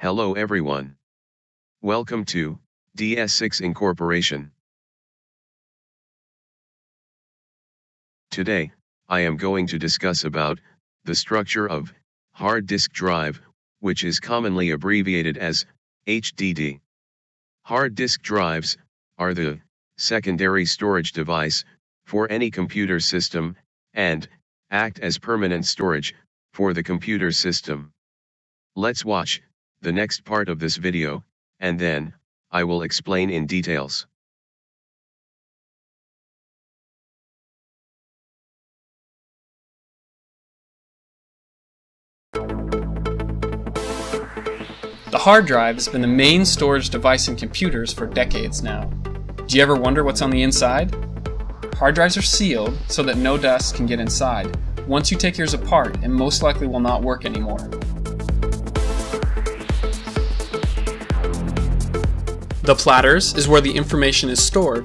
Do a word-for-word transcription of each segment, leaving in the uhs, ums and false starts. Hello everyone. Welcome to D S six Incorporation. Today, I am going to discuss about the structure of hard disk drive, which is commonly abbreviated as H D D. Hard disk drives are the secondary storage device for any computer system and act as permanent storage for the computer system. Let's watch the next part of this video, and then I will explain in details. The hard drive has been the main storage device in computers for decades now. Do you ever wonder what's on the inside? Hard drives are sealed so that no dust can get inside. Once you take yours apart, it most likely will not work anymore. The platters is where the information is stored.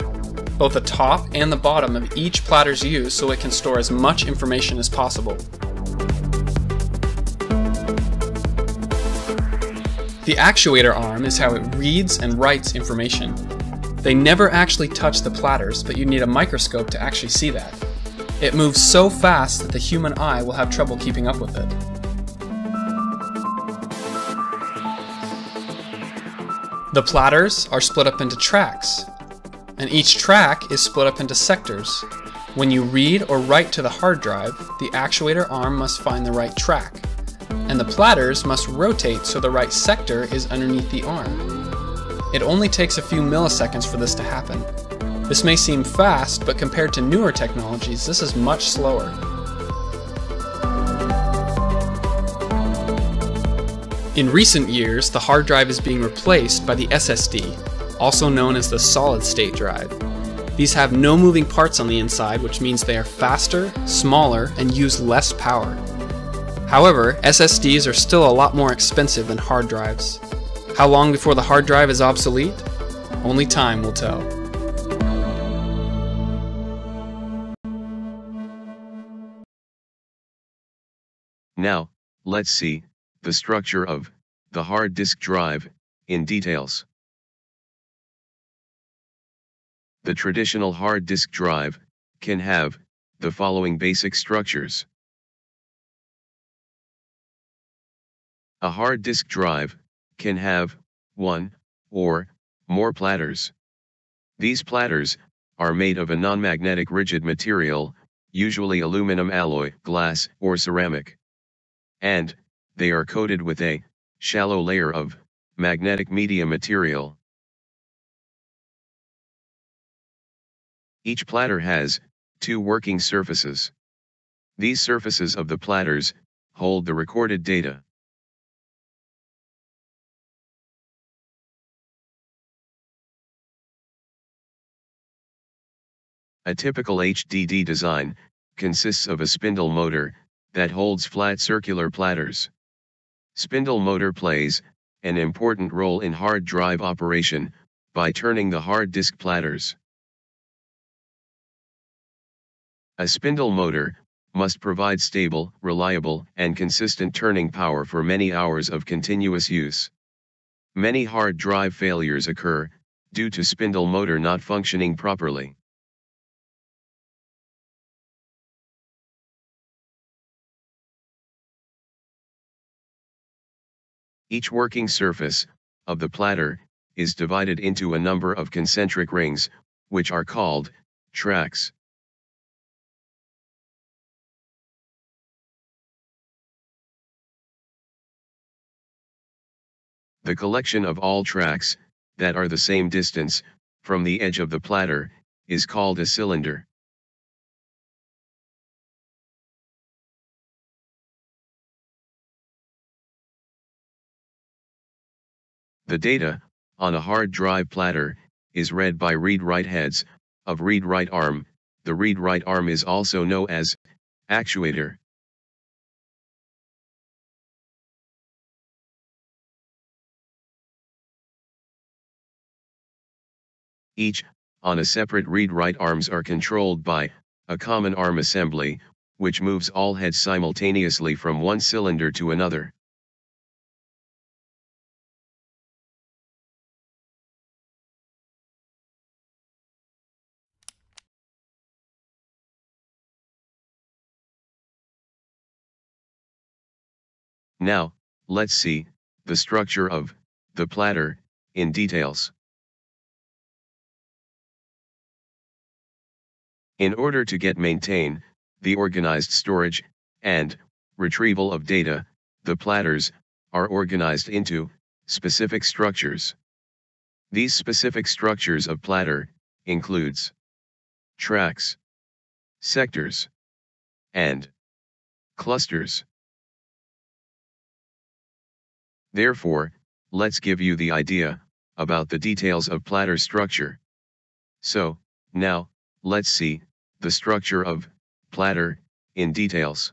Both the top and the bottom of each platter is used so it can store as much information as possible. The actuator arm is how it reads and writes information. They never actually touch the platters, but you need a microscope to actually see that. It moves so fast that the human eye will have trouble keeping up with it. The platters are split up into tracks, and each track is split up into sectors. When you read or write to the hard drive, the actuator arm must find the right track, and the platters must rotate so the right sector is underneath the arm. It only takes a few milliseconds for this to happen. This may seem fast, but compared to newer technologies, this is much slower. In recent years, the hard drive is being replaced by the S S D, also known as the solid-state drive. These have no moving parts on the inside, which means they are faster, smaller, and use less power. However, S S Ds are still a lot more expensive than hard drives. How long before the hard drive is obsolete? Only time will tell. Now, let's see the structure of the hard disk drive in details. The traditional hard disk drive can have the following basic structures. A hard disk drive can have one or more platters. These platters are made of a non-magnetic rigid material, usually aluminum alloy, glass, or ceramic, and they are coated with a shallow layer of magnetic media material. Each platter has two working surfaces. These surfaces of the platters hold the recorded data. A typical H D D design consists of a spindle motor that holds flat circular platters. Spindle motor plays an important role in hard drive operation by turning the hard disk platters. A spindle motor must provide stable, reliable, and consistent turning power for many hours of continuous use. Many hard drive failures occur due to spindle motor not functioning properly. Each working surface of the platter is divided into a number of concentric rings, which are called tracks. The collection of all tracks that are the same distance from the edge of the platter is called a cylinder. The data on a hard drive platter is read by read-write heads of read-write arm. The read-write arm is also known as actuator. Each on a separate read-write arms are controlled by a common arm assembly, which moves all heads simultaneously from one cylinder to another. Now, let's see the structure of the platter in details. In order to get maintain the organized storage and retrieval of data, the platters are organized into specific structures. These specific structures of platter includes tracks, sectors, and clusters. Therefore, let's give you the idea about the details of platter structure. So, now, let's see the structure of platter in details.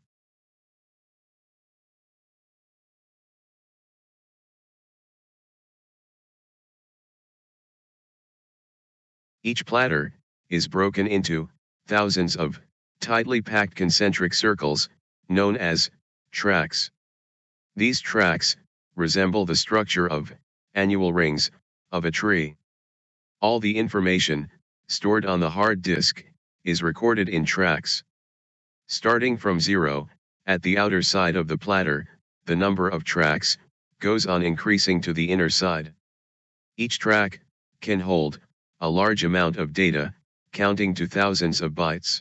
Each platter is broken into thousands of tightly packed concentric circles, known as tracks. These tracks resemble the structure of annual rings of a tree. All the information stored on the hard disk is recorded in tracks. Starting from zero, at the outer side of the platter, the number of tracks goes on increasing to the inner side. Each track can hold a large amount of data, counting to thousands of bytes.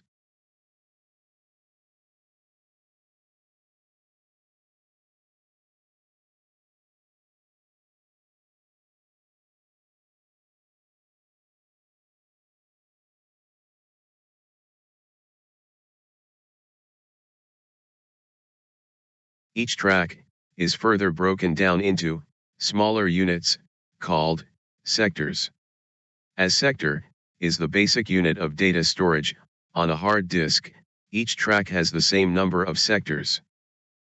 Each track is further broken down into smaller units, called sectors. As sector is the basic unit of data storage on a hard disk, each track has the same number of sectors,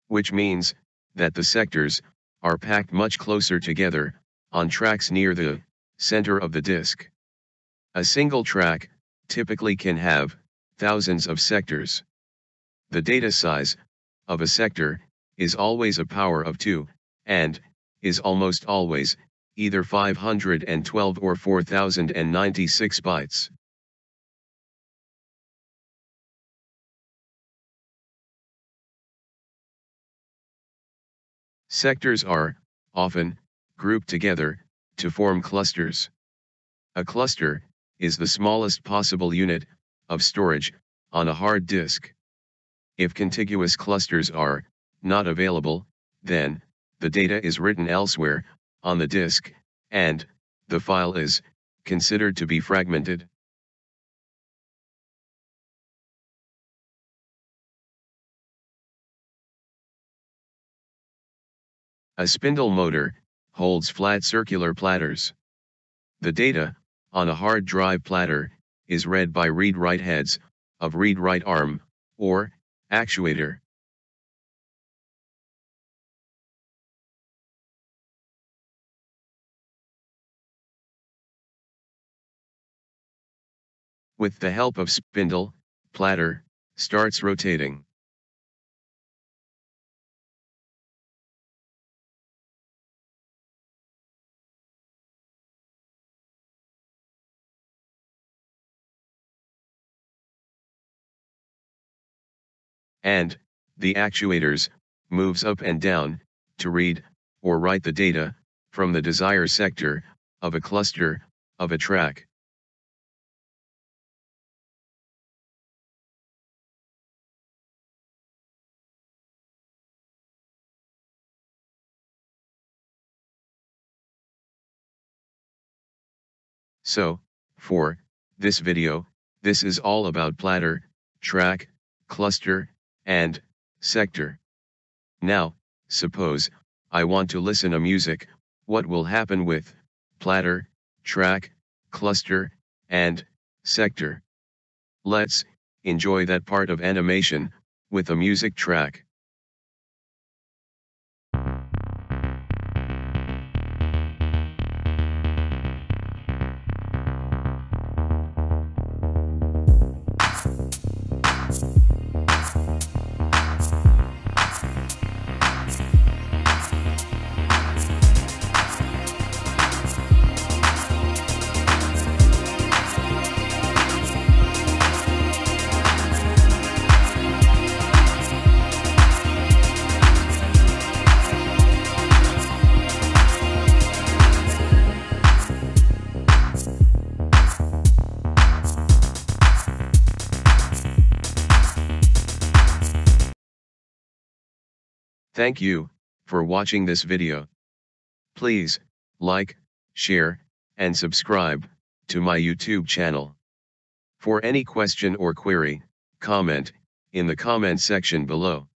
which means that the sectors are packed much closer together on tracks near the center of the disk. A single track typically can have thousands of sectors. The data size of a sector is always a power of two, and is almost always either five hundred twelve or four thousand ninety-six bytes. Sectors are often grouped together to form clusters. A cluster is the smallest possible unit of storage on a hard disk. If contiguous clusters are not available, then the data is written elsewhere on the disk, and the file is considered to be fragmented. A spindle motor holds flat circular platters. The data on a hard drive platter is read by read-write heads of read-write arm, or actuator. With the help of spindle, platter starts rotating. And the actuators moves up and down to read or write the data from the desired sector of a cluster of a track. So, for this video, this is all about platter, track, cluster, and sector. Now, suppose I want to listen to music. What will happen with platter, track, cluster, and sector. Let's enjoy that part of animation with a music track. Thank you for watching this video. Please like, share, and subscribe to my YouTube channel. For any question or query, comment in the comment section below.